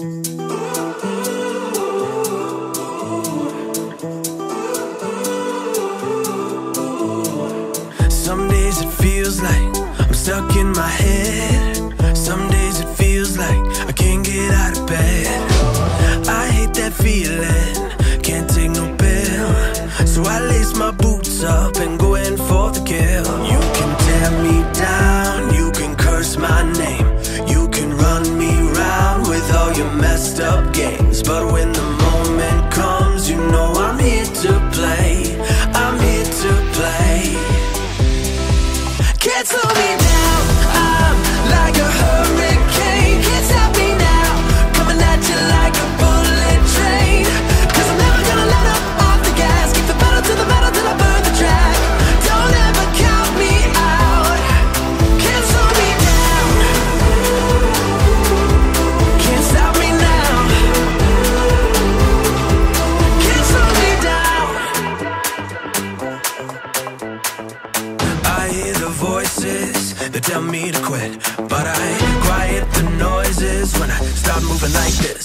Some days it feels like I'm stuck in my head. Some days it feels like I can't get out of bed. I hate that feeling, can't take no pill. So I lace my boots up and go in for the kill. You can tear me down, you can curse my name, you can run me round with all your messed up games. But when the moment comes, you know I'm here to play. I'm here to play. Can't slow me down, I'm like a hurricane. Can't stop me now, coming at you like a bullet train. 'Cause I'm never gonna let up off the gas. Keep the pedal to the metal till I burn the track. Don't ever count me out. Can't slow me down, can't stop me now. Can't slow me down. I hear the voices that tell me to quit, but I quiet the noises when I start moving like this.